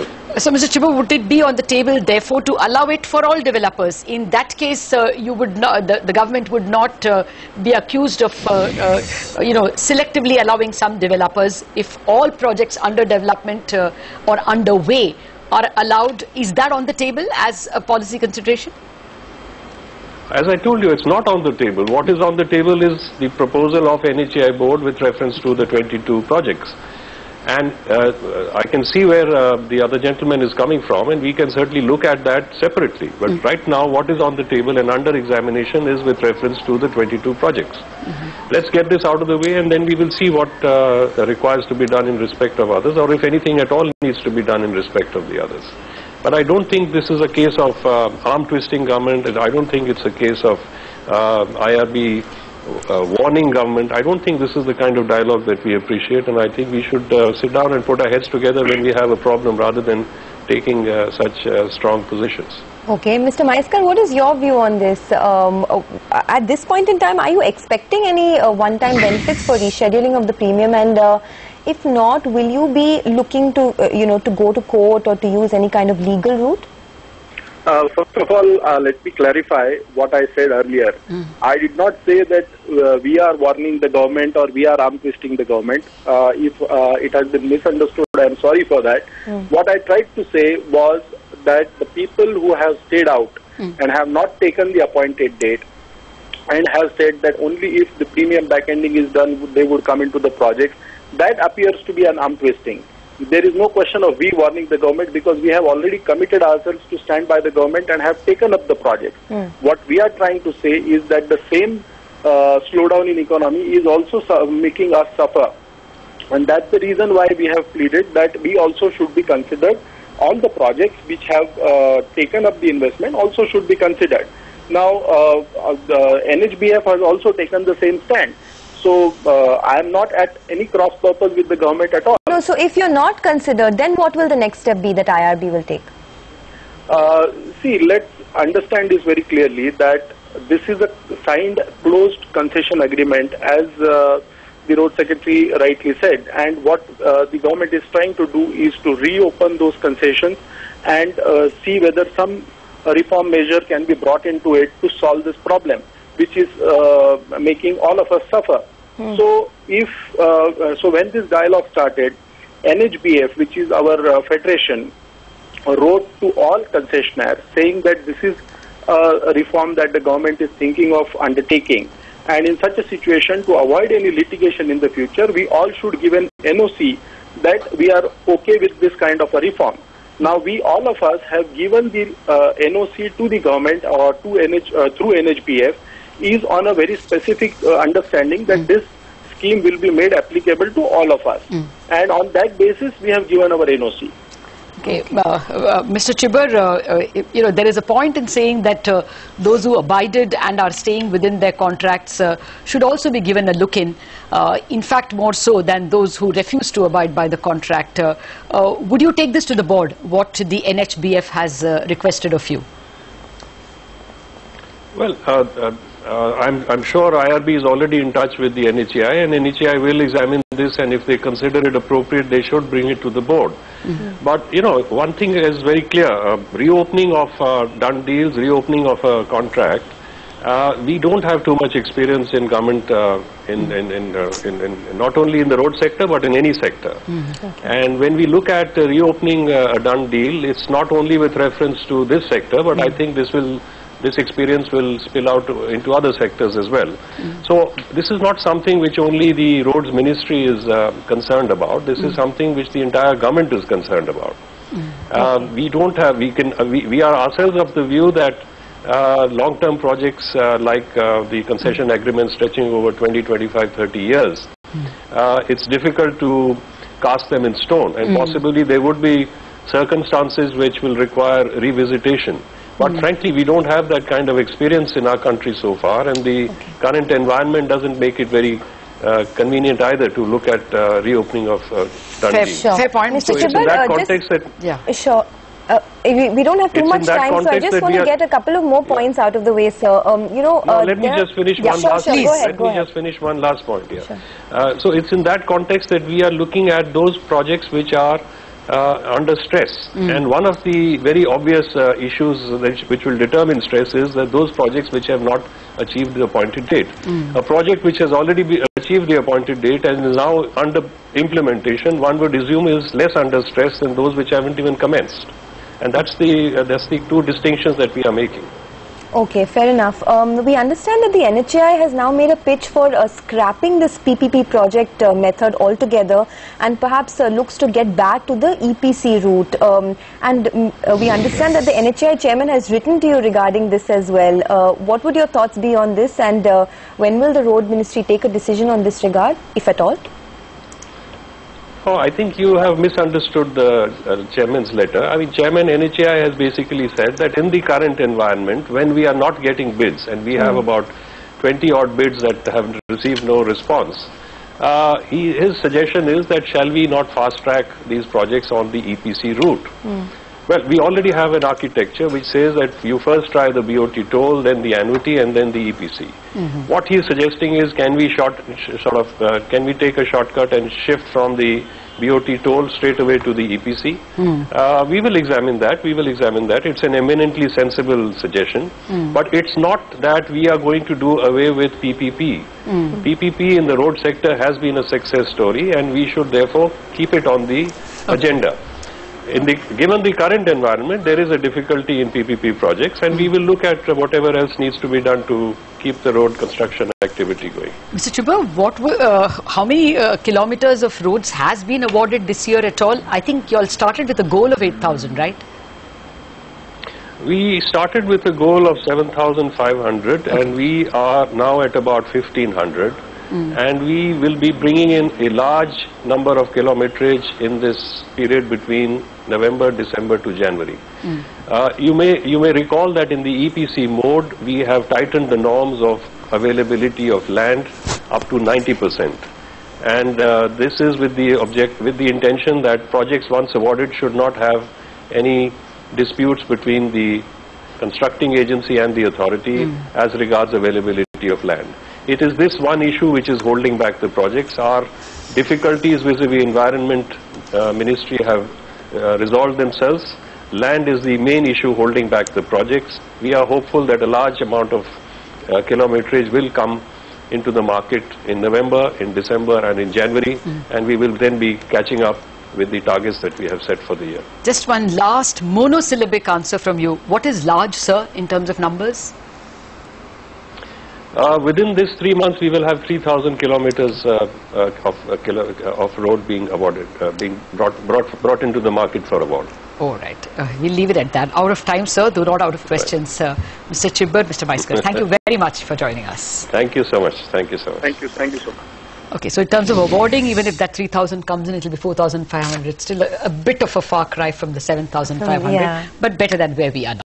So, Mr. Chhibber, would it be on the table, therefore, to allow it for all developers? In that case, you would not, the government would not be accused of, selectively allowing some developers. If all projects under development or underway are allowed, is that on the table as a policy consideration? As I told you, it's not on the table. What is on the table is the proposal of NHAI board with reference to the 22 projects. And I can see where the other gentleman is coming from, and we can certainly look at that separately. But right now, what is on the table and under examination is with reference to the 22 projects. Let's get this out of the way, and then we will see what requires to be done in respect of others, or if anything at all needs to be done in respect of the others. But I don't think this is a case of arm-twisting government, and I don't think it's a case of IRB warning government. I don't think this is the kind of dialogue that we appreciate, and I think we should sit down and put our heads together when we have a problem rather than taking such strong positions. Okay, Mr. Mhaiskar, what is your view on this? At this point in time, are you expecting any one-time benefits for rescheduling of the premium, and if not, will you be looking to, to go to court or to use any kind of legal route? First of all, let me clarify what I said earlier. I did not say that we are warning the government or we are arm-twisting the government. If it has been misunderstood, I am sorry for that. What I tried to say was that the people who have stayed out and have not taken the appointed date and have said that only if the premium back-ending is done, they would come into the project, that appears to be an arm-twisting. There is no question of we warning the government, because we have already committed ourselves to stand by the government and have taken up the project. What we are trying to say is that the same slowdown in economy is also making us suffer. And that's the reason why we have pleaded that we also should be considered. All the projects which have taken up the investment also should be considered. Now, the NHBF has also taken the same stand. So, I am not at any cross purpose with the government at all. No, so if you're not considered, then what will the next step be that IRB will take? See, let's understand this very clearly, that this is a signed closed concession agreement, as the road secretary rightly said. And what the government is trying to do is to reopen those concessions and see whether some reform measure can be brought into it to solve this problem, which is making all of us suffer. So, when this dialogue started, NHBF, which is our federation, wrote to all concessionaires saying that this is a reform that the government is thinking of undertaking. And in such a situation, to avoid any litigation in the future, we all should give an NOC that we are okay with this kind of a reform. Now, we all of us have given the NOC to the government or to through NHBF, is on a very specific understanding that this scheme will be made applicable to all of us. And on that basis, we have given our NOC. Okay, Mr. Chhibber, there is a point in saying that those who abided and are staying within their contracts should also be given a look-in, in fact more so than those who refuse to abide by the contract. Would you take this to the board, what the NHBF has requested of you? Well, I'm sure IRB is already in touch with the NHAI, and NHAI will examine this, and if they consider it appropriate, they should bring it to the board. But, one thing is very clear, reopening of done deals, reopening of a contract, we don't have too much experience in government, not only in the road sector, but in any sector. And when we look at reopening a done deal, it's not only with reference to this sector, but I think this experience will spill out into other sectors as well. So this is not something which only the roads ministry is concerned about. This is something which the entire government is concerned about. We are ourselves of the view that long-term projects like the concession agreement stretching over 20, 25, 30 years, it's difficult to cast them in stone, and possibly there would be circumstances which will require revisitation. But frankly, we don't have that kind of experience in our country so far, and the current environment doesn't make it very convenient either to look at reopening of done deals. Fair point. Mr. Chhibber, in that context we don't have too much time, so I just want to get a couple of more points out of the way, sir. Let me just finish one last point. Let me just finish one last point here. So it's in that context that we are looking at those projects which are under stress. And one of the very obvious issues which will determine stress is that those projects which have not achieved the appointed date. A project which has already achieved the appointed date and is now under implementation, one would assume is less under stress than those which haven't even commenced. And that's the two distinctions that we are making. Okay, fair enough. We understand that the NHAI has now made a pitch for scrapping this PPP project method altogether and perhaps looks to get back to the EPC route. We understand that the NHAI chairman has written to you regarding this as well. What would your thoughts be on this, and when will the road ministry take a decision on this regard, if at all? Oh, I think you have misunderstood the chairman's letter. I mean, Chairman NHAI has basically said that in the current environment, when we are not getting bids, and we have about 20 odd bids that have received no response, his suggestion is that shall we not fast track these projects on the EPC route? Well, we already have an architecture which says that you first try the BOT toll, then the annuity, and then the EPC. What he is suggesting is, can we take a shortcut and shift from the BOT toll straight away to the EPC? We will examine that. It's an eminently sensible suggestion, but it's not that we are going to do away with PPP. PPP in the road sector has been a success story, and we should therefore keep it on the agenda. Given the current environment, there is a difficulty in PPP projects, and we will look at whatever else needs to be done to keep the road construction activity going. Mr. Chhibber, how many kilometers of roads has been awarded this year at all? I think you all started with a goal of 8,000, right? We started with a goal of 7,500, and we are now at about 1,500. And we will be bringing in a large number of kilometrage in this period between November, December to January. You may recall that in the EPC mode, we have tightened the norms of availability of land up to 90%. And this is with the intention that projects once awarded should not have any disputes between the constructing agency and the authority as regards availability of land. It is this one issue which is holding back the projects. Our difficulties vis-a-vis environment ministry have resolved themselves. Land is the main issue holding back the projects. We are hopeful that a large amount of kilometrage will come into the market in November, in December and in January, and we will then be catching up with the targets that we have set for the year. Just one last monosyllabic answer from you. What is large, sir, in terms of numbers? Within this 3 months, we will have 3,000 kilometers of road being awarded, being brought into the market for award. All right. We'll leave it at that. Out of time, sir, though not out of questions. Right. Mr. Chhibber, Mr. Mhaiskar, thank you very much for joining us. Thank you so much. Thank you so much. Okay, so in terms of awarding, even if that 3,000 comes in, it'll be 4,500. Still a bit of a far cry from the 7,500, but better than where we are now.